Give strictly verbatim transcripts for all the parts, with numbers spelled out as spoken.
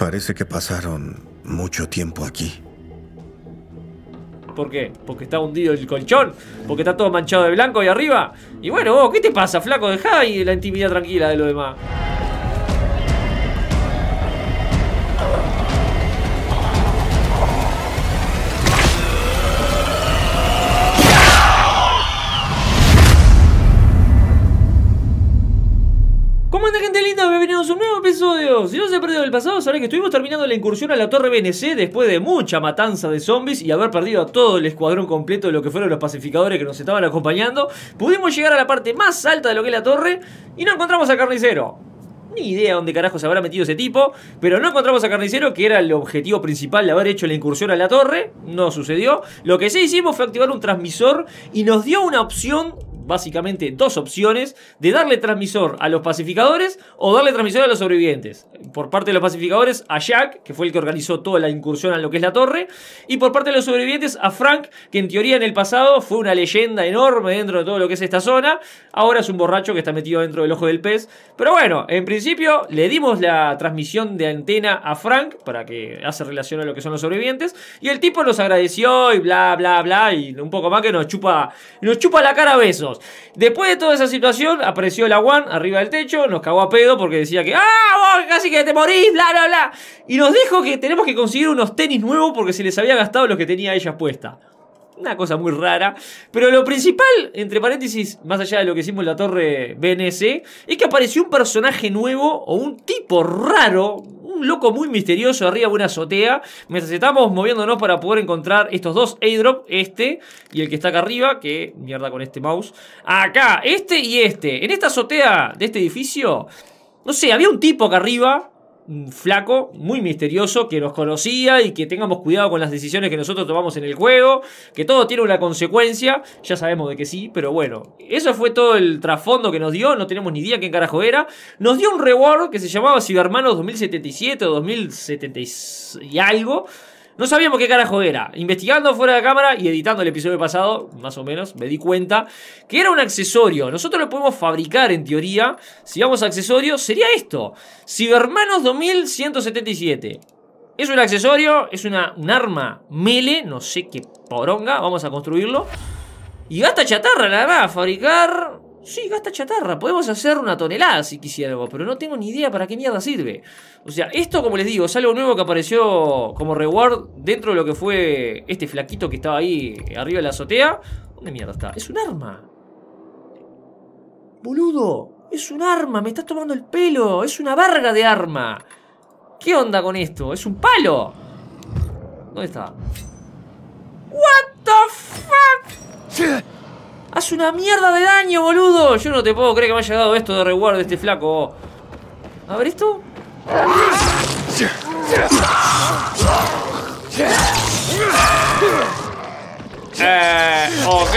Parece que pasaron mucho tiempo aquí. ¿Por qué? Porque está hundido el colchón. Porque está todo manchado de blanco ahí arriba. Y bueno, vos, ¿qué te pasa, flaco? Dejá ahí la intimidad tranquila de lo demás. Un nuevo episodio. Si no se perdió el pasado, sabrán que estuvimos terminando la incursión a la torre B N C después de mucha matanza de zombies y haber perdido a todo el escuadrón completo de lo que fueron los pacificadores que nos estaban acompañando. Pudimos llegar a la parte más alta de lo que es la torre y no encontramos a Carnicero. Ni idea dónde carajo se habrá metido ese tipo, pero no encontramos a Carnicero, que era el objetivo principal de haber hecho la incursión a la torre. No sucedió. Lo que sí hicimos fue activar un transmisor y nos dio una opción, básicamente dos opciones, de darle transmisor a los pacificadores o darle transmisor a los sobrevivientes. Por parte de los pacificadores, a Jack, que fue el que organizó toda la incursión a lo que es la torre, y por parte de los sobrevivientes, a Frank, que en teoría en el pasado fue una leyenda enorme dentro de todo lo que es esta zona. Ahora es un borracho que está metido dentro del ojo del pez, pero bueno, en principio le dimos la transmisión de antena a Frank para que hace relación a lo que son los sobrevivientes, y el tipo nos agradeció y bla bla bla, y un poco más que nos chupa, nos chupa la cara a besos. Después de toda esa situación, apareció la W A N arriba del techo, nos cagó a pedo porque decía que ¡ah, vos casi que te morís! Bla, bla, bla. Y nos dijo que tenemos que conseguir unos tenis nuevos porque se les había gastado los que tenía ella puesta. Una cosa muy rara. Pero lo principal, entre paréntesis, más allá de lo que hicimos en la torre B N C, es que apareció un personaje nuevo o un tipo raro, un loco muy misterioso arriba de una azotea. Mientras estamos moviéndonos para poder encontrar estos dos airdrop, este y el que está acá arriba, que mierda con este mouse. Acá, este y este. En esta azotea de este edificio, no sé, había un tipo acá arriba, un flaco, muy misterioso, que nos conocía y que tengamos cuidado con las decisiones que nosotros tomamos en el juego, que todo tiene una consecuencia, ya sabemos de que sí, pero bueno, eso fue todo el trasfondo que nos dio, no tenemos ni idea quién carajo era. Nos dio un reward que se llamaba Cybermanos dos mil setenta y siete o dos mil setenta y algo. No sabíamos qué carajo era. Investigando fuera de cámara y editando el episodio pasado, más o menos, me di cuenta que era un accesorio. Nosotros lo podemos fabricar, en teoría. Si vamos a accesorios, sería esto. Cybermanos dos mil ciento setenta y siete. Es un accesorio, es una, un arma mele, no sé qué poronga. Vamos a construirlo. Y gasta chatarra, nada más. Fabricar... Sí, gasta chatarra. Podemos hacer una tonelada si quisiéramos, pero no tengo ni idea para qué mierda sirve. O sea, esto, como les digo, es algo nuevo que apareció como reward dentro de lo que fue este flaquito que estaba ahí arriba de la azotea. ¿Dónde mierda está? Es un arma. Boludo, es un arma. Me estás tomando el pelo. Es una verga de arma. ¿Qué onda con esto? Es un palo. ¿Dónde está? What the fuck? Hace una mierda de daño, boludo. Yo no te puedo creer que me haya dado esto de reward de este flaco. A ver esto. Eh, ok.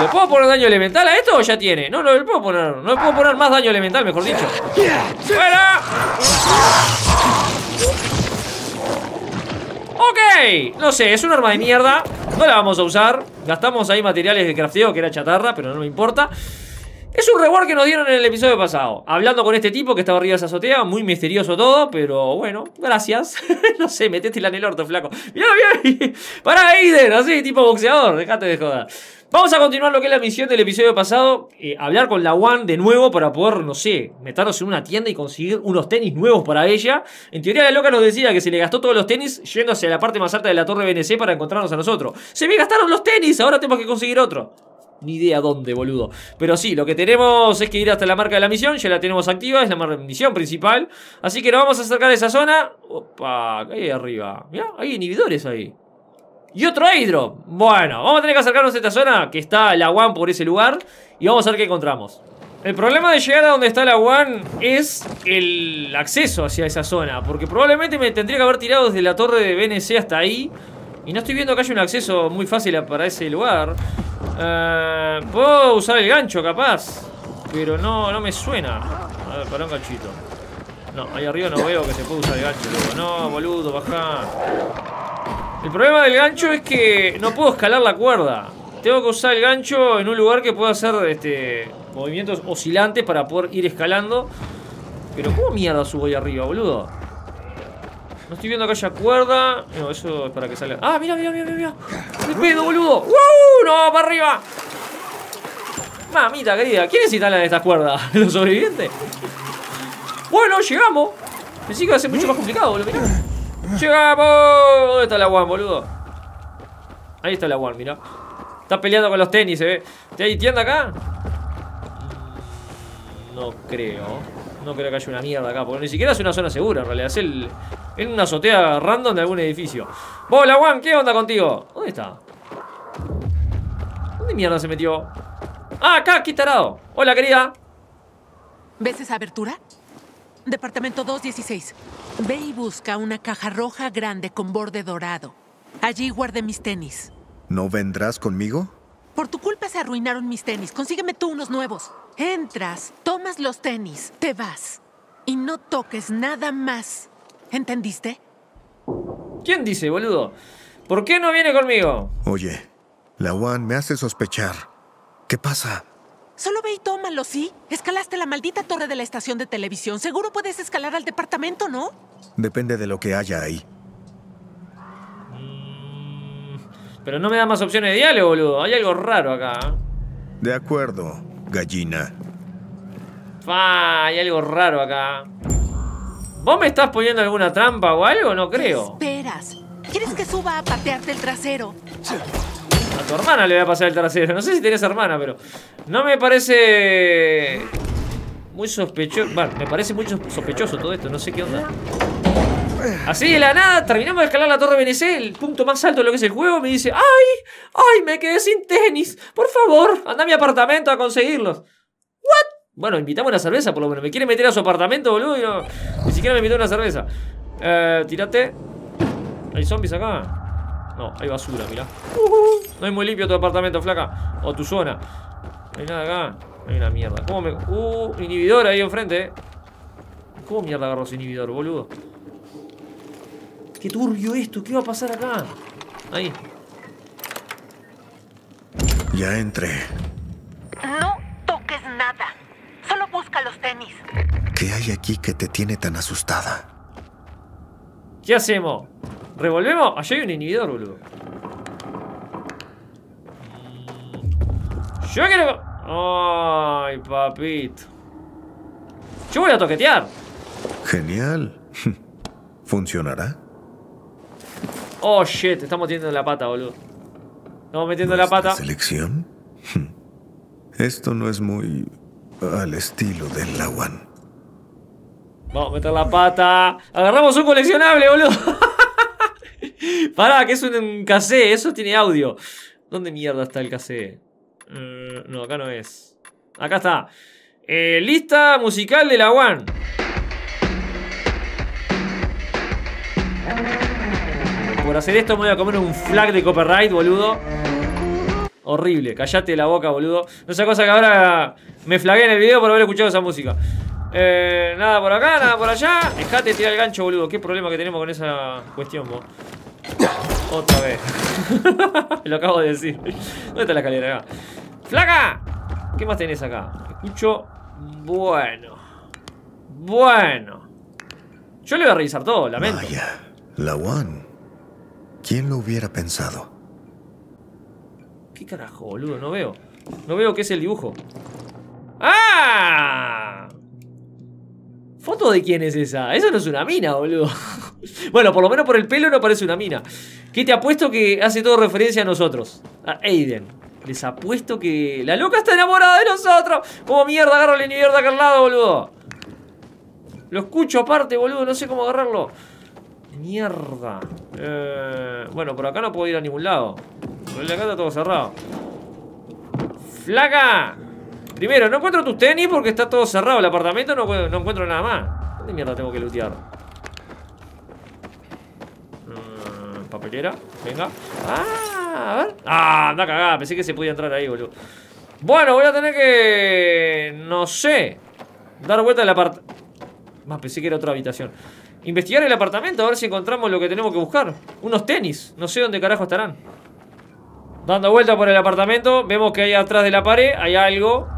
¿Le puedo poner daño elemental a esto o ya tiene? No, no le puedo poner. No le puedo poner más daño elemental, mejor dicho. ¡Fuera! Ok. No sé, es un arma de mierda. No la vamos a usar. Gastamos ahí materiales de crafteo, que era chatarra, pero no me importa. Es un reward que nos dieron en el episodio pasado. Hablando con este tipo que estaba arriba de esa azotea, muy misterioso todo, pero bueno, gracias. No sé, metétela en el orto, flaco. Mirá, mirá. Pará, Aiden, así, tipo boxeador, dejate de joder. Vamos a continuar lo que es la misión del episodio pasado, eh, hablar con la W A N de nuevo para poder, no sé, meternos en una tienda y conseguir unos tenis nuevos para ella. En teoría la loca nos decía que se le gastó todos los tenis yendo hacia la parte más alta de la torre B N C para encontrarnos a nosotros. Se me gastaron los tenis, ahora tenemos que conseguir otro. Ni idea dónde, boludo. Pero sí, lo que tenemos es que ir hasta la marca de la misión. Ya la tenemos activa, es la misión principal. Así que nos vamos a acercar a esa zona. Opa, ahí arriba. Mirá, hay inhibidores ahí. Y otro airdrop. Bueno, vamos a tener que acercarnos a esta zona, que está la W A N por ese lugar, y vamos a ver qué encontramos. El problema de llegar a donde está la W A N es el acceso hacia esa zona, porque probablemente me tendría que haber tirado desde la torre de B N C hasta ahí, y no estoy viendo que haya un acceso muy fácil para ese lugar. uh, Puedo usar el gancho capaz, pero no, no me suena. A ver, para un ganchito. No, ahí arriba no veo que se pueda usar el gancho. No, boludo, bajá. El problema del gancho es que no puedo escalar la cuerda. Tengo que usar el gancho en un lugar que pueda hacer este, movimientos oscilantes para poder ir escalando. Pero ¿cómo mierda subo ahí arriba, boludo? No estoy viendo que haya cuerda. No, eso es para que salga. Ah, mira, mira, mira, mira. ¡Qué pedo, boludo! ¡Wow! ¡No, para arriba! Mamita querida, ¿quiénes instalan estas cuerdas? ¿Los sobrevivientes? Bueno, llegamos. Pensé que iba a ser mucho más complicado, boludo. Mirá. ¡Llegamos! ¿Dónde está la W A N, boludo? Ahí está la W A N, mirá. Está peleando con los tenis, se ve. ¿Te hay tienda acá? No creo. No creo que haya una mierda acá, porque ni siquiera es una zona segura, en realidad. Es el, en una azotea random de algún edificio. ¡Hola, Juan! ¿Qué onda contigo? ¿Dónde está? ¿Dónde mierda se metió? ¡Ah, acá! ¡Qué tarado! ¡Hola, querida! ¿Ves esa abertura? Departamento dos dieciséis. Ve y busca una caja roja grande con borde dorado. Allí guardé mis tenis. ¿No vendrás conmigo? Por tu culpa se arruinaron mis tenis. Consígueme tú unos nuevos. Entras, tomas los tenis, te vas. Y no toques nada más. ¿Entendiste? ¿Quién dice, boludo? ¿Por qué no viene conmigo? Oye, la W A N me hace sospechar. ¿Qué pasa? Solo ve y tómalo, ¿sí? Escalaste la maldita torre de la estación de televisión. Seguro puedes escalar al departamento, ¿no? Depende de lo que haya ahí. Pero no me da más opciones de diálogo, boludo. Hay algo raro acá. De acuerdo, gallina. Ah, hay algo raro acá. ¿Vos me estás poniendo alguna trampa o algo? No creo. ¿Qué esperas? ¿Quieres que suba a patearte el trasero? A tu hermana le voy a pasar el trasero. No sé si tenés hermana, pero... No me parece... Muy sospechoso... Bueno, me parece muy sospechoso todo esto. No sé qué onda. Así de la nada, terminamos de escalar la torre B N C, el punto más alto de lo que es el juego. Me dice, ¡ay! ¡Ay! Me quedé sin tenis. Por favor, anda a mi apartamento a conseguirlos. ¿What? Bueno, invitame una cerveza por lo menos. Me quiere meter a su apartamento, boludo. No, ni siquiera me invitó una cerveza. Eh, tirate. ¿Hay zombies acá? No, hay basura, mirá. Uh-huh. No es muy limpio tu apartamento, flaca. O tu zona. No hay nada acá. No hay una mierda. ¿Cómo me...? Uh, inhibidor ahí enfrente, eh. ¿Cómo mierda agarró ese inhibidor, boludo? Qué turbio esto, ¿qué va a pasar acá? Ahí. Ya entré. No toques nada. Solo busca los tenis. ¿Qué hay aquí que te tiene tan asustada? ¿Qué hacemos? ¿Revolvemos? Allá hay un inhibidor, boludo. Yo quiero... Ay, papito. Yo voy a toquetear. Genial. ¿Funcionará? Oh, shit, te estamos metiendo la pata, boludo. Estamos metiendo la pata. ¿Selección? Esto no es muy al estilo del Lawan. Vamos a meter la pata. Agarramos un coleccionable, boludo. Pará, que es un cassette. Eso tiene audio. ¿Dónde mierda está el cassette? Uh, no, acá no es. Acá está. Eh, lista musical de Lawan. Por hacer esto me voy a comer un flag de copyright, boludo. Horrible, callate la boca, boludo. No sea cosa que ahora me flagué en el video por haber escuchado esa música. Eh, nada por acá, nada por allá. Dejate de tirar el gancho, boludo. Qué problema que tenemos con esa cuestión, vos. Otra vez. Lo acabo de decir. ¿Dónde está la escalera acá? ¡Flaca! ¿Qué más tenés acá? Escucho. Bueno. Bueno. Yo le voy a revisar todo, lamento. Vaya, la W A N. ¿Quién lo hubiera pensado? ¿Qué carajo, boludo? No veo. No veo qué es el dibujo. ¡Ah! ¿Foto de quién es esa? Eso no es una mina, boludo. Bueno, por lo menos por el pelo no parece una mina. ¿Qué te apuesto que hace todo referencia a nosotros? A Aiden. Les apuesto que... ¡La loca está enamorada de nosotros! ¿Cómo mierda agarro la mierda acá al lado, boludo? Lo escucho aparte, boludo. No sé cómo agarrarlo. Mierda. Eh, bueno, por acá no puedo ir a ningún lado. Por acá está todo cerrado. ¡Flaca! Primero, no encuentro tus tenis porque está todo cerrado. El apartamento no, no encuentro nada más. ¿Dónde mierda tengo que lootear? Mm, papelera. Venga. ¡Ah! A ver. ¡Ah! Anda cagada. Pensé que se podía entrar ahí, boludo. Bueno, voy a tener que... No sé. Dar vuelta al apartamento. Más pensé que era otra habitación. Investigar el apartamento, a ver si encontramos lo que tenemos que buscar. Unos tenis, no sé dónde carajo estarán. Dando vuelta por el apartamento, vemos que ahí atrás de la pared hay algo.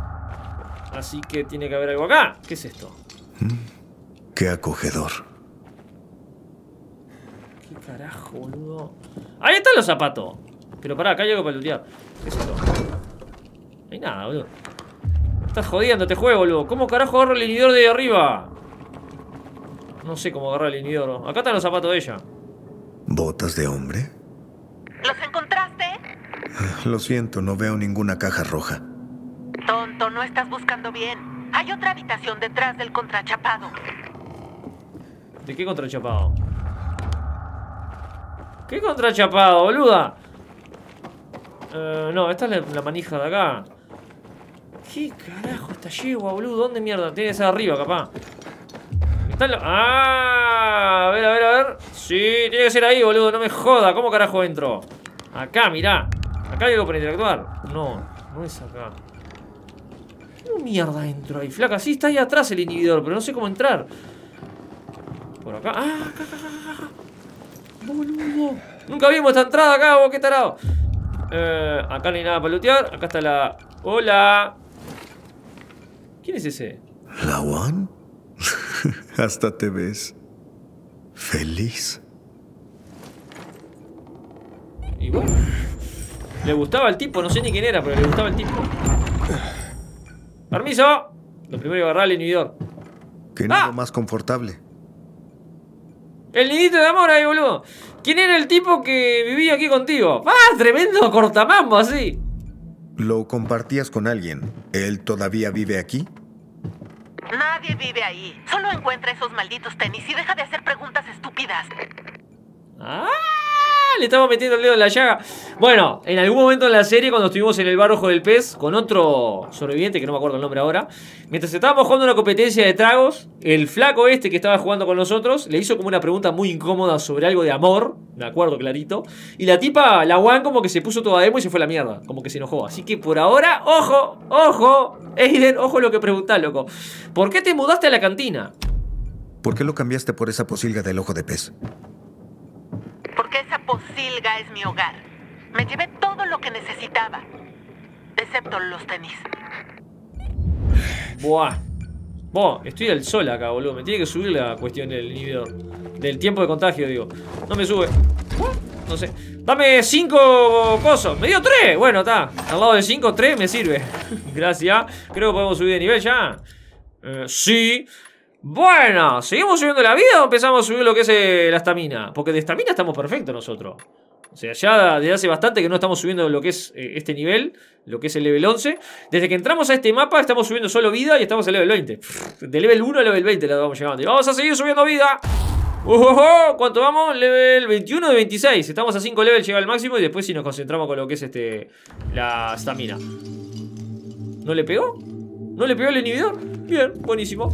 Así que tiene que haber algo acá. ¿Qué es esto? Qué acogedor. Qué carajo, boludo. Ahí están los zapatos. Pero pará, acá llego para lootear. ¿Qué es esto? No hay nada, boludo. Me estás jodiendo este juego, boludo. ¿Cómo carajo agarro el inhibidor de arriba? No sé cómo agarrar el inhibidor. Acá están los zapatos de ella. ¿Botas de hombre? ¿Los encontraste? Lo siento, no veo ninguna caja roja. Tonto, no estás buscando bien. Hay otra habitación detrás del contrachapado. ¿De qué contrachapado? ¿Qué contrachapado, boluda? Uh, no, esta es la, la manija de acá. ¿Qué carajo esta yegua, boludo? ¿Dónde mierda? Tiene que ser arriba, capaz. Está en la... Ah, a ver, a ver, a ver. Sí, tiene que ser ahí, boludo. No me joda. ¿Cómo carajo entro? Acá, mirá. Acá hay algo para interactuar. No, no es acá. ¿Cómo mierda entro ahí, flaca? Sí, está ahí atrás el inhibidor, pero no sé cómo entrar. Por acá. Ah, acá, acá, acá, acá. Boludo. Nunca vimos esta entrada acá, vos, qué tarado. Eh, acá no hay nada para lootear. Acá está la... Hola. ¿Quién es ese? ¿La WAN? Hasta te ves feliz. Y bueno, le gustaba el tipo, no sé ni quién era, pero le gustaba el tipo. ¡Permiso! Lo primero que agarrar el inhibidor. Que nido ¡Ah! más confortable. El nidito de amor ahí, boludo. ¿Quién era el tipo que vivía aquí contigo? ¡Ah! Tremendo cortamambo así. Lo compartías con alguien. ¿Él todavía vive aquí? Nadie vive ahí. Solo encuentra esos malditos tenis y deja de hacer preguntas estúpidas. ¡Ah! Le estamos metiendo el dedo en la llaga. Bueno, en algún momento en la serie, cuando estuvimos en el bar Ojo del Pez con otro sobreviviente, que no me acuerdo el nombre ahora, mientras estábamos jugando una competencia de tragos, el flaco este que estaba jugando con nosotros le hizo como una pregunta muy incómoda sobre algo de amor. Me acuerdo clarito. Y la tipa, la Wan, como que se puso toda demo y se fue a la mierda. Como que se enojó. Así que por ahora, ojo, ojo Aiden, ojo lo que preguntás, loco. ¿Por qué te mudaste a la cantina? ¿Por qué lo cambiaste por esa posilga del Ojo de Pez? Porque esa posilga es mi hogar. Me llevé todo lo que necesitaba, excepto los tenis. Buah. Buah, estoy al sol acá, boludo. Me tiene que subir la cuestión del inhibidor. Del tiempo de contagio, digo. No me sube. No sé. Dame cinco cosas. Me dio tres. Bueno, está. Al lado de cinco, tres me sirve. Gracias. Creo que podemos subir de nivel ya. Eh, sí. Bueno, ¿seguimos subiendo la vida o empezamos a subir lo que es eh, la estamina? Porque de estamina estamos perfectos nosotros. O sea, ya desde hace bastante que no estamos subiendo lo que es eh, este nivel, lo que es el level once. Desde que entramos a este mapa estamos subiendo solo vida y estamos al level veinte. De level uno al level veinte la vamos llegando. Y vamos a seguir subiendo vida. ¡Ojo! ¿Cuánto vamos? Level veintiuno de veintiséis. Estamos a cinco levels, llega al máximo y después sí nos concentramos con lo que es este la estamina. ¿No le pegó? ¿No le pegó el inhibidor? Bien, buenísimo.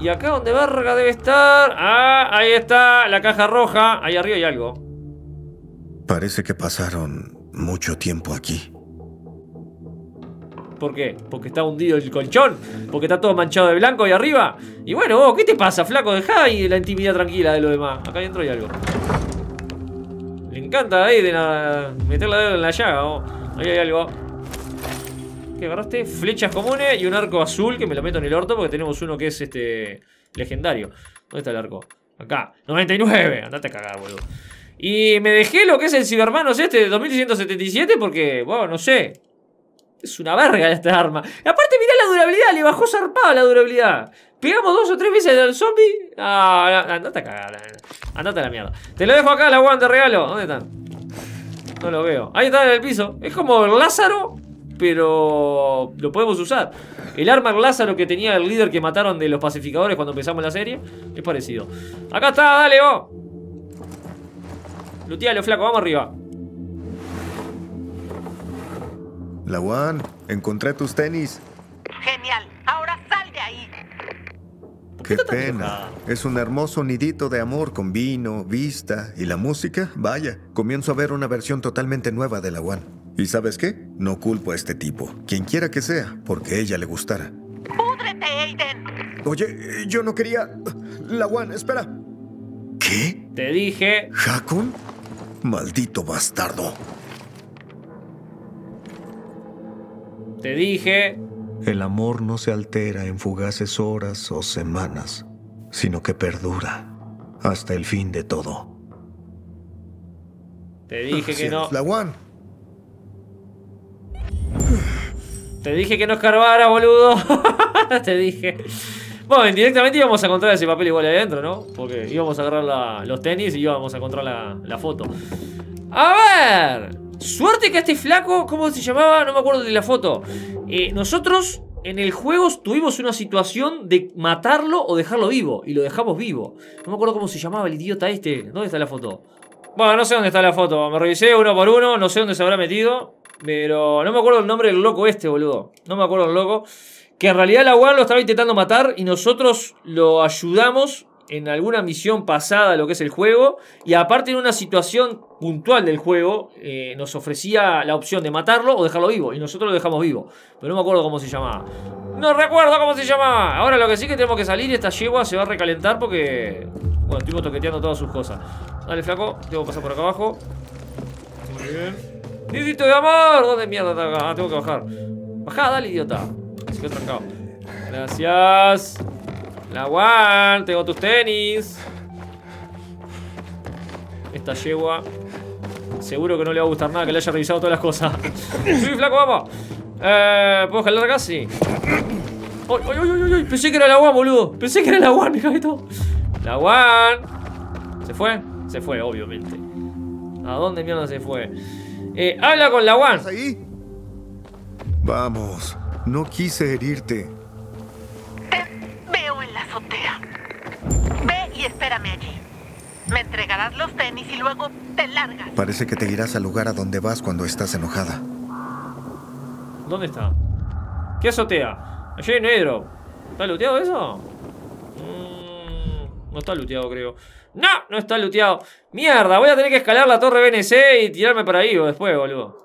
Y acá donde verga debe estar. Ah, ahí está la caja roja. Ahí arriba hay algo. Parece que pasaron mucho tiempo aquí. ¿Por qué? Porque está hundido el colchón. Porque está todo manchado de blanco ahí arriba. Y bueno, vos, ¿qué te pasa, flaco? Dejá ahí la intimidad tranquila de lo demás. Acá adentro hay algo. Le encanta ahí de la... meter la dedo en la llaga, vos. Ahí hay algo. Que agarraste flechas comunes y un arco azul que me lo meto en el orto porque tenemos uno que es este legendario. ¿Dónde está el arco? Acá, noventa y nueve. Andate a cagar, boludo. Y me dejé lo que es el Cybermanos este de dos mil seiscientos setenta y siete porque, bueno, no sé. Es una verga esta arma. Y aparte, mirá la durabilidad, le bajó zarpada la durabilidad. Pegamos dos o tres veces al zombie. Ah, andate a cagar. Andate a la mierda. Te lo dejo acá, la guante regalo. ¿Dónde están? No lo veo. Ahí está en el piso. Es como el Lázaro. Pero lo podemos usar. El arma Lázaro que tenía el líder que mataron de los pacificadores cuando empezamos la serie es parecido. Acá está, dale vos. Lutealo, flaco, vamos arriba. La Wan, encontré tus tenis. Genial, ahora sal de ahí. Qué pena, es un hermoso nidito de amor con vino, vista y la música. Vaya, comienzo a ver una versión totalmente nueva de la Wan. ¿Y sabes qué? No culpo a este tipo, quien quiera que sea, porque ella le gustara. ¡Púdrete, Aiden! Oye, yo no quería... La Wan, espera. ¿Qué? Te dije... ¿Hakon? Maldito bastardo. Te dije... El amor no se altera en fugaces horas o semanas, sino que perdura hasta el fin de todo. Te dije que no. La WAN. Te dije que no escarbara, boludo. Te dije. Bueno, directamente íbamos a encontrar ese papel igual ahí adentro, ¿no? Porque íbamos a agarrar la, los tenis y íbamos a encontrar la, la foto. A ver. Suerte que este flaco, ¿cómo se llamaba? No me acuerdo de la foto. Eh, nosotros en el juego tuvimos una situación de matarlo o dejarlo vivo. Y lo dejamos vivo. No me acuerdo cómo se llamaba el idiota este. ¿Dónde está la foto? Bueno, no sé dónde está la foto. Me revisé uno por uno. No sé dónde se habrá metido. Pero no me acuerdo el nombre del loco este, boludo. No me acuerdo el loco. Que en realidad la WAN lo estaba intentando matar y nosotros lo ayudamos en alguna misión pasada, lo que es el juego. Y aparte en una situación puntual del juego, eh, nos ofrecía la opción de matarlo o dejarlo vivo. Y nosotros lo dejamos vivo. Pero no me acuerdo cómo se llamaba. No recuerdo cómo se llamaba. Ahora lo que sí que tenemos que salir, esta yegua se va a recalentar porque... Bueno, estuvimos toqueteando todas sus cosas. Dale, flaco, tengo que pasar por acá abajo. Muy bien. Necesito de amor. ¿Dónde mierda está acá? Ah, tengo que bajar. Bajá, dale, idiota. Se quedó trancado. Gracias. La WAN. Tengo tus tenis. Esta yegua. Seguro que no le va a gustar nada que le haya revisado todas las cosas. Sí, flaco, vamos. Eh, ¿Puedo jalar acá? Sí. ¡Ay, ay, ay, ay! Pensé que era la WAN, boludo. Pensé que era la WAN, mirá esto. La WAN. ¿Se fue? Se fue, obviamente. ¿A dónde mierda se fue? Eh, habla con la WAN. ¿Ahí? Vamos, no quise herirte. Te veo en la azotea. Ve y espérame allí. Me entregarás los tenis y luego te largas. Parece que te irás al lugar a donde vas cuando estás enojada. ¿Dónde está? ¿Qué azotea? Allí hay negro. ¿Está looteado eso? Mm, no está looteado, creo. No, no está looteado. Mierda, voy a tener que escalar la torre B N C y tirarme para ahí después, boludo.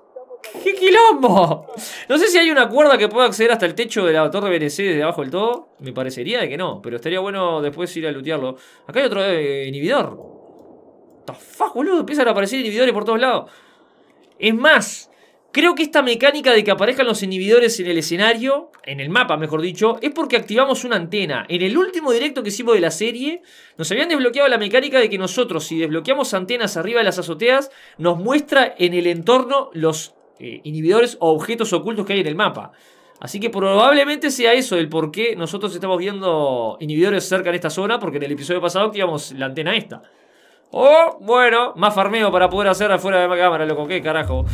¡Qué quilombo! No sé si hay una cuerda que pueda acceder hasta el techo de la torre B N C desde abajo del todo. Me parecería de que no, pero estaría bueno después ir a lootearlo. Acá hay otro eh, inhibidor. What the fuck, boludo. Empiezan a aparecer inhibidores por todos lados. Es más, creo que esta mecánica de que aparezcan los inhibidores en el escenario, en el mapa mejor dicho, es porque activamos una antena. En el último directo que hicimos de la serie, nos habían desbloqueado la mecánica de que nosotros, si desbloqueamos antenas arriba de las azoteas, nos muestra en el entorno los eh, inhibidores o objetos ocultos que hay en el mapa. Así que probablemente sea eso el por qué nosotros estamos viendo inhibidores cerca en esta zona, porque en el episodio pasado activamos la antena esta. O, bueno, más farmeo para poder hacer afuera de la cámara, loco, qué carajo.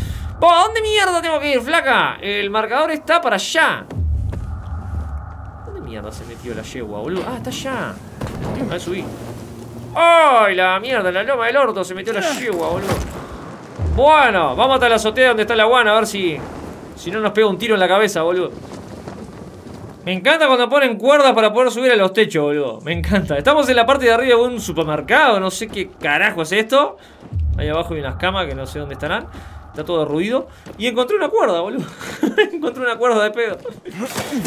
¿A dónde mierda tengo que ir, flaca? El marcador está para allá. ¿Dónde mierda se metió la yegua, boludo? Ah, está allá. A ver, subí. ¡Ay, la mierda! La loma del orto se metió la yegua, boludo. Bueno, vamos hasta la azotea donde está la guana, a ver si... Si no nos pega un tiro en la cabeza, boludo. Me encanta cuando ponen cuerdas para poder subir a los techos, boludo. Me encanta. Estamos en la parte de arriba de un supermercado. No sé qué carajo es esto. Ahí abajo hay unas camas que no sé dónde estarán. Está todo derruido. Y encontré una cuerda, boludo. Encontré una cuerda de pedo.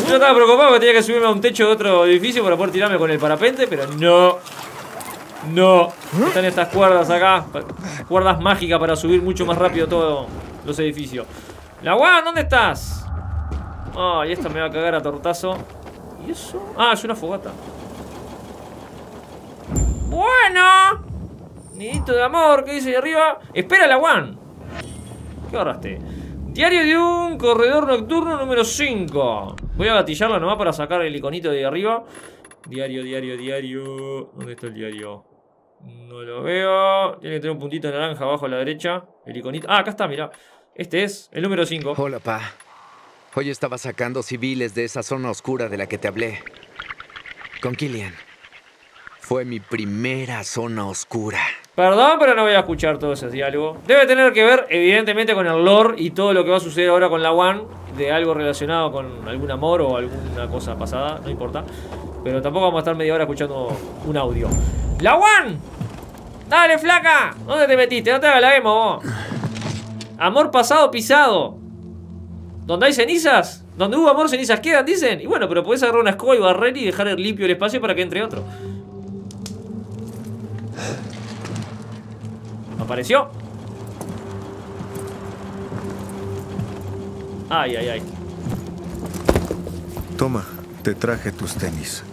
Yo estaba preocupado porque tenía que subirme a un techo de otro edificio para poder tirarme con el parapente, pero no. No. Están estas cuerdas acá. Cuerdas mágicas para subir mucho más rápido todos los edificios. La WAN, ¿dónde estás? Ah, oh, y esta me va a cagar a tortazo. ¿Y eso? Ah, es una fogata. Bueno. Nidito de amor, ¿qué dice de arriba? Espera la WAN. ¿Qué ahorraste? Diario de un corredor nocturno número cinco. Voy a gatillarla nomás para sacar el iconito de arriba. Diario, diario, diario. ¿Dónde está el diario? No lo veo. Tiene que tener un puntito naranja abajo a la derecha. El iconito. Ah, acá está, mirá. Este es el número cinco. Hola, pa. Hoy estaba sacando civiles de esa zona oscura de la que te hablé. Con Killian. Fue mi primera zona oscura. Perdón, pero no voy a escuchar todo ese diálogo. Debe tener que ver, evidentemente, con el lore y todo lo que va a suceder ahora con la WAN. De algo relacionado con algún amor o alguna cosa pasada, no importa. Pero tampoco vamos a estar media hora escuchando un audio. ¡La WAN! ¡Dale, flaca! ¿Dónde te metiste? No te hagas la emo, vos. Amor pasado pisado. ¿Donde hay cenizas? Donde hubo amor, cenizas quedan, dicen. Y bueno, pero podés agarrar una escoba y barrer y dejar limpio el espacio para que entre otro. ¿Apareció? Ay, ay, ay. Toma, te traje tus tenis.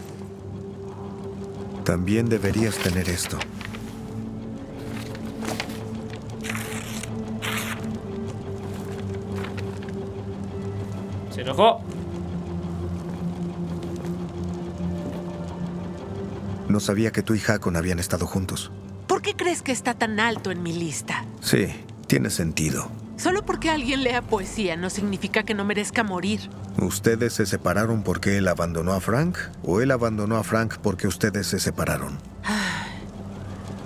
También deberías tener esto. el ojo. No sabía que tú y Hakon habían estado juntos. ¿Por qué crees que está tan alto en mi lista? Sí, tiene sentido. Solo porque alguien lea poesía no significa que no merezca morir. ¿Ustedes se separaron porque él abandonó a Frank? ¿O él abandonó a Frank porque ustedes se separaron?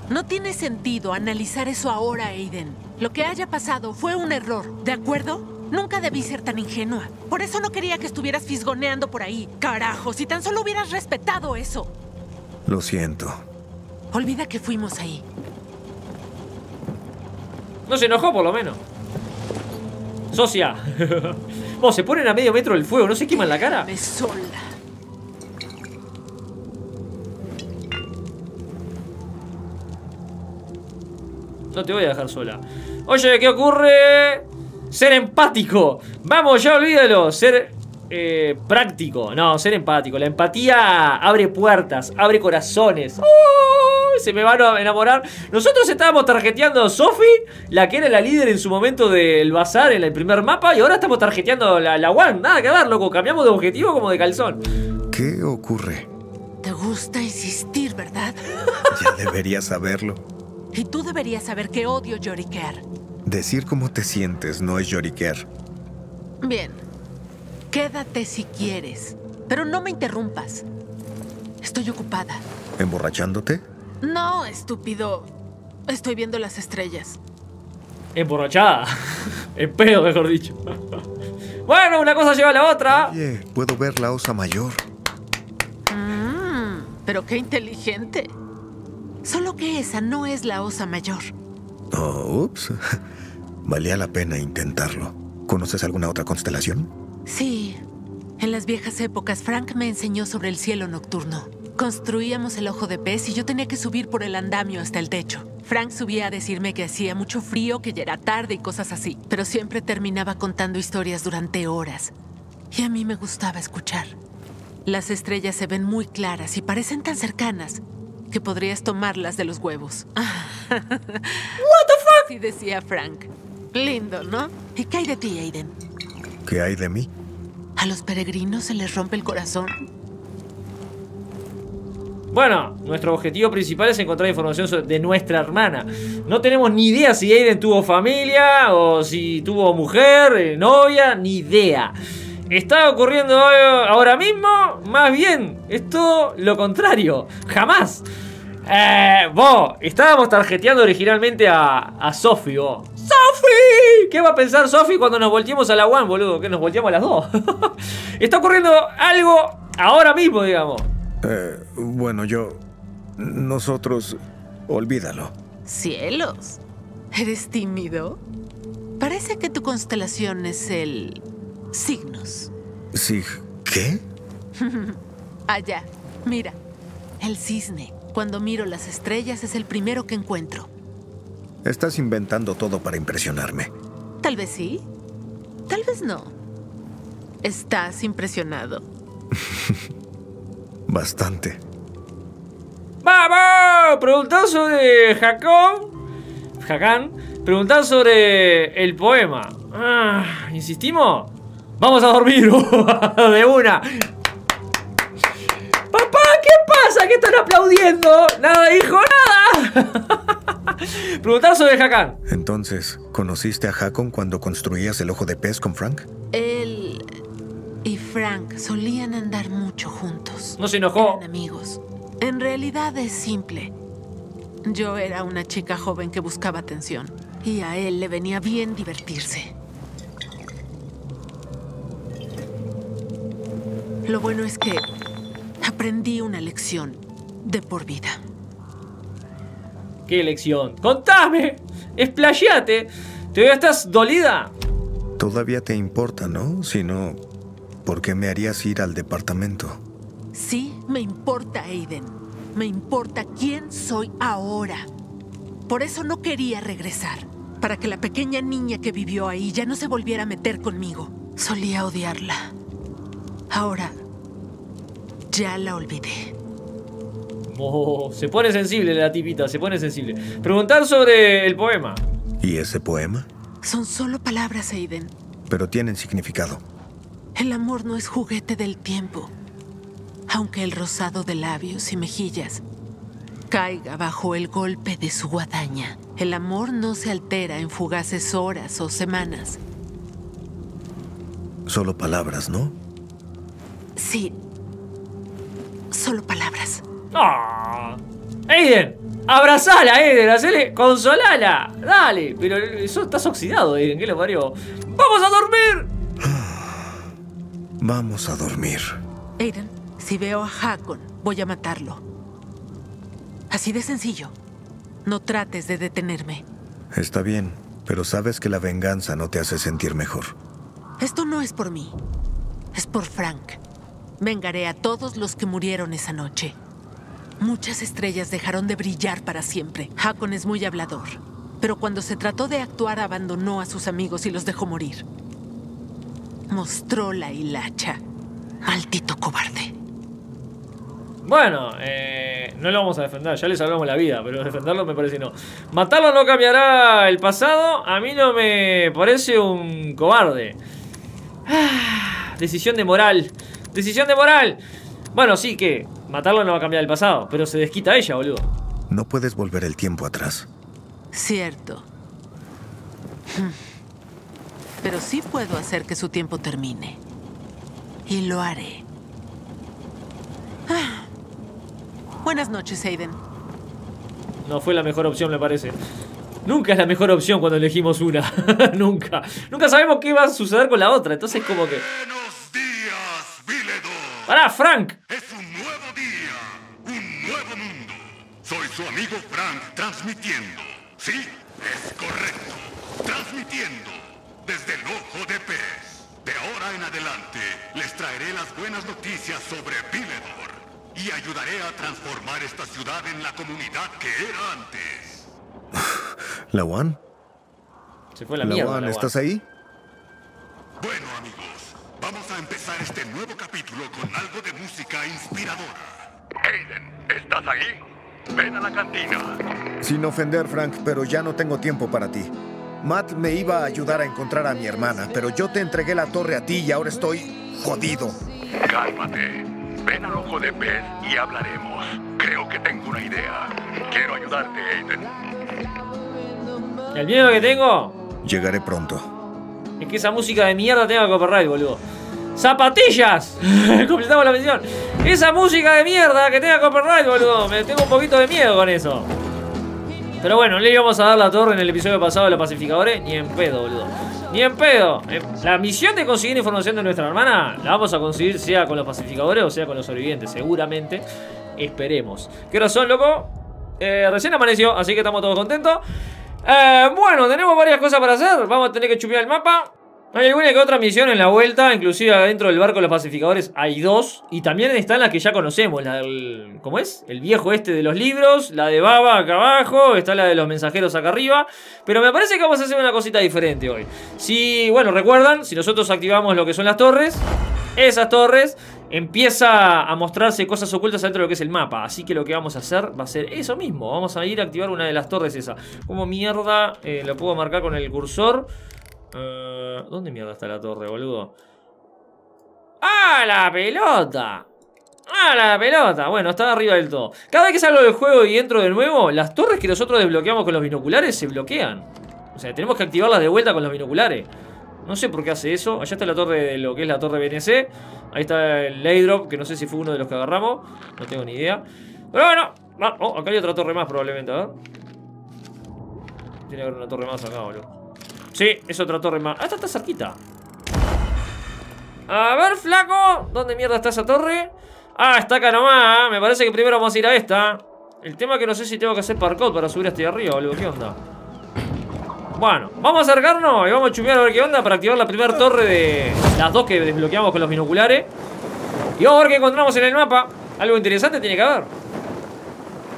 No tiene sentido analizar eso ahora, Aiden. Lo que haya pasado fue un error, ¿de acuerdo? Nunca debí ser tan ingenua. Por eso no quería que estuvieras fisgoneando por ahí. ¡Carajo! Si tan solo hubieras respetado eso. Lo siento. Olvida que fuimos ahí. No se enojó, por lo menos. ¡Socia! Vamos, se ponen a medio metro del fuego, no se queman la cara. Déjame sola. No te voy a dejar sola. Oye, ¿qué ocurre? Ser empático. Vamos, ya olvídalo. Ser eh, práctico. No, ser empático. La empatía abre puertas, abre corazones. ¡Oh! Se me van a enamorar. Nosotros estábamos tarjeteando a Sophie, la que era la líder en su momento del bazar en el primer mapa, y ahora estamos tarjeteando la, la WAN. Nada que ver, loco. Cambiamos de objetivo como de calzón. ¿Qué ocurre? Te gusta insistir, ¿verdad? Ya deberías saberlo. Y tú deberías saber que odio lloriquear. Decir cómo te sientes no es lloriquear. Bien. Quédate si quieres, pero no me interrumpas. Estoy ocupada. ¿Emborrachándote? No, estúpido. Estoy viendo las estrellas. Emborrachada. En pedo, mejor dicho. Bueno, una cosa lleva a la otra. Oye, puedo ver la osa mayor. Mm, pero qué inteligente. Solo que esa no es la osa mayor. Oh, ups. Valía la pena intentarlo. ¿Conoces alguna otra constelación? Sí. En las viejas épocas, Frank me enseñó sobre el cielo nocturno. Construíamos el Ojo de Pez y yo tenía que subir por el andamio hasta el techo. Frank subía a decirme que hacía mucho frío, que ya era tarde y cosas así. Pero siempre terminaba contando historias durante horas. Y a mí me gustaba escuchar. Las estrellas se ven muy claras y parecen tan cercanas que podrías tomarlas de los huevos. What the fuck? Así decía Frank. Lindo, ¿no? ¿Y qué hay de ti, Aiden? ¿Qué hay de mí? A los peregrinos se les rompe el corazón. Bueno, nuestro objetivo principal es encontrar información de nuestra hermana. No tenemos ni idea si Aiden tuvo familia o si tuvo mujer, eh, novia, ni idea. Está ocurriendo ahora mismo, más bien, es todo lo contrario. Jamás. Eh, vos, estábamos tarjeteando originalmente a, a Sophie, vos. ¡Sophie! ¿Qué va a pensar Sophie cuando nos volteemos a la WAN, boludo? Que nos volteamos a las dos. Está ocurriendo algo ahora mismo, digamos. Eh, bueno, yo... Nosotros... Olvídalo. Cielos. ¿Eres tímido? Parece que tu constelación es el... Cygnus. ¿Sí? ¿Qué? Allá, mira. El cisne. Cuando miro las estrellas es el primero que encuentro. Estás inventando todo para impresionarme. Tal vez sí. Tal vez no. Estás impresionado. Bastante. ¡Vamos! Preguntado sobre Hakon. Hakon. Preguntado sobre el poema. Ah, ¿insistimos? Vamos a dormir. De una. Papá, ¿qué pasa? ¿Qué están aplaudiendo? Nada, hijo, nada. Preguntar sobre Hakon. Entonces, ¿conociste a Hakon cuando construías el Ojo de Pez con Frank? Él y Frank solían andar mucho juntos. No se enojó. Eran amigos. En realidad es simple. Yo era una chica joven que buscaba atención. Y a él le venía bien divertirse. Lo bueno es que aprendí una lección de por vida. ¿Qué lección? ¡Contame! ¡Expláyate! ¿Todavía estás dolida? Todavía te importa, ¿no? Si no, ¿por qué me harías ir al departamento? Sí, me importa, Aiden. Me importa quién soy ahora. Por eso no quería regresar. Para que la pequeña niña que vivió ahí ya no se volviera a meter conmigo. Solía odiarla. Ahora, ya la olvidé. Oh, se pone sensible la tipita, se pone sensible. Preguntar sobre el poema. ¿Y ese poema? Son solo palabras, Aiden. Pero tienen significado. El amor no es juguete del tiempo, aunque el rosado de labios y mejillas caiga bajo el golpe de su guadaña. El amor no se altera en fugaces horas o semanas. Solo palabras, ¿no? Sí. Solo palabras. ¡Ah! Oh. ¡Aiden! ¡Abrazala, Aiden! ¡Hacele! ¡Consolala! ¡Dale! Pero eso, estás oxidado, Aiden. ¿Qué le parió? ¡Vamos a dormir! Vamos a dormir. Aiden, si veo a Hakon, voy a matarlo. Así de sencillo. No trates de detenerme. Está bien, pero sabes que la venganza no te hace sentir mejor. Esto no es por mí. Es por Frank. Vengaré a todos los que murieron esa noche. Muchas estrellas dejaron de brillar para siempre. Hakon es muy hablador, pero cuando se trató de actuar abandonó a sus amigos y los dejó morir. Mostró la hilacha. Maldito cobarde. Bueno, eh, no lo vamos a defender, ya le salvamos la vida, pero defenderlo me parece no. Matarlo no cambiará el pasado, a mí no me parece un cobarde. Ah, decisión de moral, decisión de moral. Bueno, sí que matarlo no va a cambiar el pasado, pero se desquita ella, boludo. No puedes volver el tiempo atrás. Cierto. Pero sí puedo hacer que su tiempo termine. Y lo haré. Ah. Buenas noches, Aiden. No fue la mejor opción, me parece. Nunca es la mejor opción cuando elegimos una. Nunca. Nunca sabemos qué va a suceder con la otra. Entonces, como que... Buenos días, Villedor. ¡Pará, Frank! Es un nuevo día, un nuevo mundo. Soy su amigo Frank transmitiendo. Sí, es correcto. Transmitiendo desde el Ojo de Pez. De ahora en adelante, les traeré las buenas noticias sobre Villedor. Y ayudaré a transformar esta ciudad en la comunidad que era antes. ¿La W A N? Se fue la mierda. ¿La W A N, estás ahí? Bueno, amigos, vamos a empezar este nuevo capítulo con algo de música inspiradora. Aiden, ¿estás ahí? Ven a la cantina. Sin ofender, Frank, pero ya no tengo tiempo para ti. Matt me iba a ayudar a encontrar a mi hermana, pero yo te entregué la torre a ti y ahora estoy jodido. Cálmate. Ven al Ojo de Pez y hablaremos. Creo que tengo una idea. Quiero ayudarte, Aiden. ¿El miedo que tengo? Llegaré pronto. Es que esa música de mierda tenga copyright, boludo. ¡Zapatillas! Completamos la misión. Esa música de mierda que tenga copyright, boludo. Me tengo un poquito de miedo con eso. Pero bueno, no le íbamos a dar la torre en el episodio pasado de los pacificadores. Ni en pedo, boludo. Ni en pedo. La misión de conseguir información de nuestra hermana la vamos a conseguir sea con los pacificadores o sea con los sobrevivientes, seguramente. Esperemos. ¿Qué horas son, loco? Eh, recién amaneció, así que estamos todos contentos. Eh, bueno, tenemos varias cosas para hacer. Vamos a tener que chupear el mapa. Hay alguna que otra misión en la vuelta. Inclusive adentro del barco de los pacificadores hay dos. Y también están las que ya conocemos. La del... ¿Cómo es? El viejo este de los libros. La de Baba acá abajo. Está la de los mensajeros acá arriba. Pero me parece que vamos a hacer una cosita diferente hoy. Si, bueno, recuerdan, si nosotros activamos lo que son las torres, esas torres empieza a mostrarse cosas ocultas dentro de lo que es el mapa. Así que lo que vamos a hacer va a ser eso mismo. Vamos a ir a activar una de las torres esa. ¿Cómo mierda eh, lo puedo marcar con el cursor? Uh, ¿Dónde mierda está la torre, boludo? ¡Ah, la pelota! ¡Ah, la pelota! Bueno, está arriba del todo. Cada vez que salgo del juego y entro de nuevo, las torres que nosotros desbloqueamos con los binoculares se bloquean. O sea, tenemos que activarlas de vuelta con los binoculares. No sé por qué hace eso. Allá está la torre de lo que es la torre B N C. Ahí está el airdrop, que no sé si fue uno de los que agarramos. No tengo ni idea. Pero bueno, oh, acá hay otra torre más probablemente, a ver. Tiene que haber una torre más acá, boludo. Sí, es otra torre más. Ah, está, está cerquita. A ver, flaco. ¿Dónde mierda está esa torre? Ah, está acá nomás. ¿eh? Me parece que primero vamos a ir a esta. El tema es que no sé si tengo que hacer parkour para subir hasta arriba, boludo. ¿Qué onda? Bueno, vamos a acercarnos y vamos a chumear a ver qué onda para activar la primera torre de las dos que desbloqueamos con los binoculares. Y vamos a ver qué encontramos en el mapa. Algo interesante tiene que haber.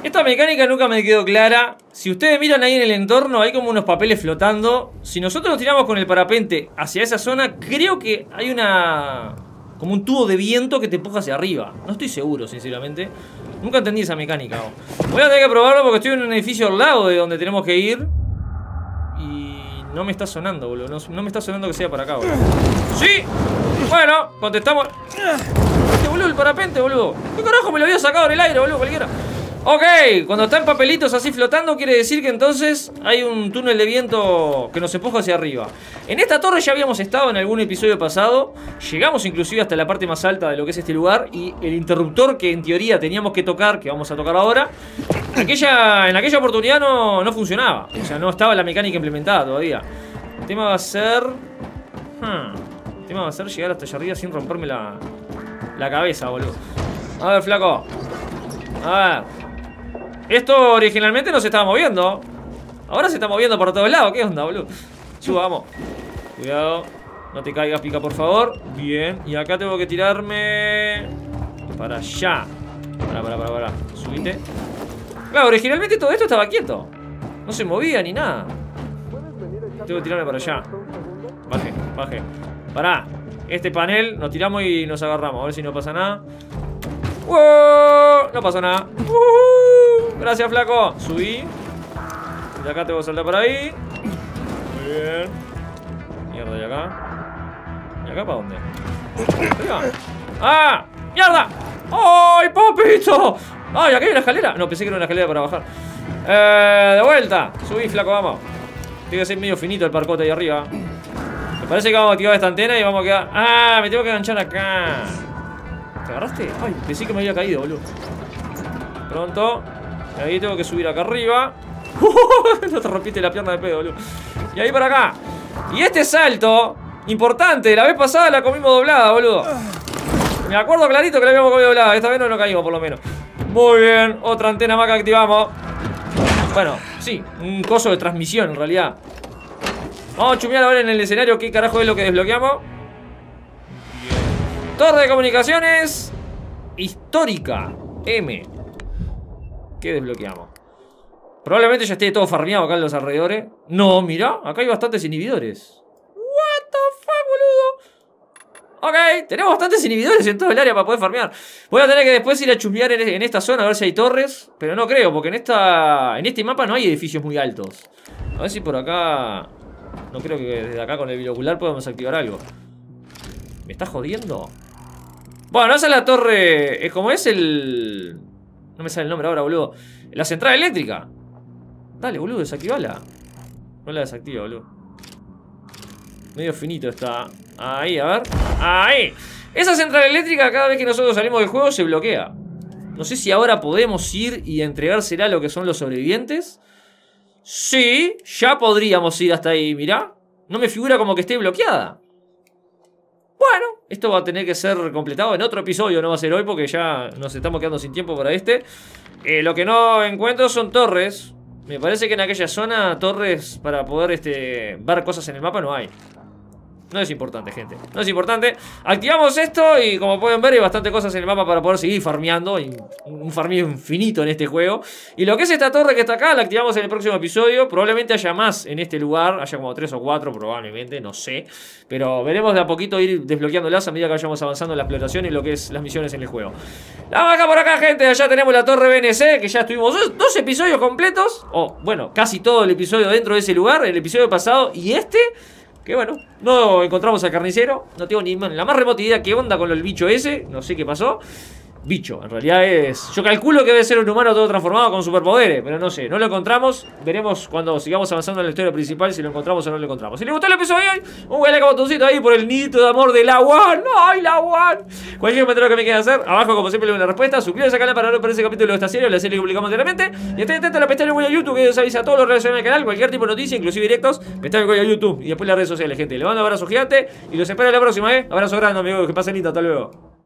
Esta mecánica nunca me quedó clara. Si ustedes miran ahí en el entorno, hay como unos papeles flotando. Si nosotros nos tiramos con el parapente hacia esa zona, creo que hay una... como un tubo de viento que te empuja hacia arriba. No estoy seguro, sinceramente. Nunca entendí esa mecánica. Voy a tener que probarlo porque estoy en un edificio al lado de donde tenemos que ir. Y No me está sonando, boludo. No, no me está sonando que sea para acá, boludo. ¡Sí! Bueno, contestamos. Este boludo, el parapente, boludo. ¿Qué carajo me lo había sacado del aire, boludo? Cualquiera. Ok, cuando están papelitos así flotando, quiere decir que entonces hay un túnel de viento que nos empuja hacia arriba. En esta torre ya habíamos estado en algún episodio pasado. Llegamos inclusive hasta la parte más alta de lo que es este lugar. Y el interruptor que en teoría teníamos que tocar, que vamos a tocar ahora, aquella, en aquella oportunidad no, no funcionaba. O sea, no estaba la mecánica implementada todavía. El tema va a ser... Hmm, el tema va a ser llegar hasta allá arriba sin romperme la, la cabeza, boludo. A ver, flaco. A ver... Esto originalmente no se estaba moviendo. Ahora se está moviendo por todos lados. ¿Qué onda, boludo? Suba, vamos. Cuidado. No te caigas, pica, por favor. Bien. Y acá tengo que tirarme... Para allá. Para, para, para, para. Subite. Claro, originalmente todo esto estaba quieto. No se movía ni nada. Tengo que tirarme para allá. Baje, baje. Pará. Este panel nos tiramos y nos agarramos. A ver si no pasa nada. ¡Wow! No pasó nada. ¡Uh! Gracias, flaco. Subí. De acá tengo que saltar para ahí. Muy bien. Mierda, ¿y acá? ¿Y acá para dónde? ¿Arriba? ¡Ah! ¡Mierda! ¡Ay, papito! ¡Ay, acá hay una escalera! No, pensé que era una escalera para bajar. Eh, de vuelta. Subí, flaco, vamos. Tiene que ser medio finito el parcote ahí arriba. Me parece que vamos a activar esta antena y vamos a quedar... ¡Ah! Me tengo que enganchar acá. ¿Te agarraste? Ay, pensé que me había caído, boludo. Pronto. Y ahí tengo que subir acá arriba. No te rompiste la pierna de pedo, boludo. Y ahí para acá. Y este salto, importante, la vez pasada la comimos doblada, boludo. Me acuerdo clarito que la habíamos comido doblada. Esta vez no nos caímos, por lo menos. Muy bien, otra antena más que activamos. Bueno, sí, un coso de transmisión, en realidad. Vamos a chumear ahora en el escenario qué carajo es lo que desbloqueamos. Torre de comunicaciones histórica M. ¿Qué desbloqueamos? Probablemente ya esté todo farmeado acá en los alrededores. No, mirá, acá hay bastantes inhibidores. What the fuck, boludo. Ok, tenemos bastantes inhibidores en todo el área para poder farmear. Voy a tener que después ir a chusmear en esta zona a ver si hay torres. Pero no creo, porque en esta, en este mapa no hay edificios muy altos. A ver si por acá... No creo que desde acá con el binocular podamos activar algo. ¿Me está jodiendo? Bueno, esa es la torre... Es como es el... No me sale el nombre ahora, boludo. La central eléctrica. Dale, boludo, desactivala. No la desactiva, boludo. Medio finito está. Ahí, a ver. Ahí. Esa central eléctrica cada vez que nosotros salimos del juego se bloquea. No sé si ahora podemos ir y entregársela a lo que son los sobrevivientes. Sí, ya podríamos ir hasta ahí, mirá. No me figura como que esté bloqueada. Bueno, esto va a tener que ser completado en otro episodio, no va a ser hoy porque ya nos estamos quedando sin tiempo para este. Eh, lo que no encuentro son torres. Me parece que en aquella zona torres para poder este, ver cosas en el mapa no hay. No es importante, gente. No es importante. Activamos esto y como pueden ver hay bastantes cosas en el mapa para poder seguir farmeando. Y un farmeo infinito en este juego. Y lo que es esta torre que está acá la activamos en el próximo episodio. Probablemente haya más en este lugar. Haya como tres o cuatro probablemente, no sé. Pero veremos de a poquito ir desbloqueándolas a medida que vayamos avanzando en la exploración y lo que es las misiones en el juego. La vaca por acá, gente. Allá tenemos la torre B N C que ya estuvimos dos, dos episodios completos. O, bueno, casi todo el episodio dentro de ese lugar. El episodio pasado y este... Que bueno, no encontramos al carnicero. No tengo ni la más remota idea qué onda con el bicho ese. No sé qué pasó. Bicho, en realidad es... Yo calculo que debe ser un humano todo transformado con superpoderes. Pero no sé, no lo encontramos. Veremos cuando sigamos avanzando en la historia principal si lo encontramos o no lo encontramos. Si les gustó el episodio de hoy, un like a botoncito ahí por el nidito de amor de la WAN. ¡Ay, la WAN! Cualquier comentario que me quieran hacer, abajo como siempre le doy una respuesta. Suscríbanse al canal para no perderse el capítulo de esta serie o la serie que publicamos anteriormente. Y estén atentos a la pestaña de YouTube que os avisa a todos los relacionados al canal. Cualquier tipo de noticia, inclusive directos, pestaña de YouTube. Y después las redes sociales, gente. Les mando un abrazo gigante y los espero en la próxima, ¿eh? Abrazo grande, amigos. Que pasen lindo. Hasta luego.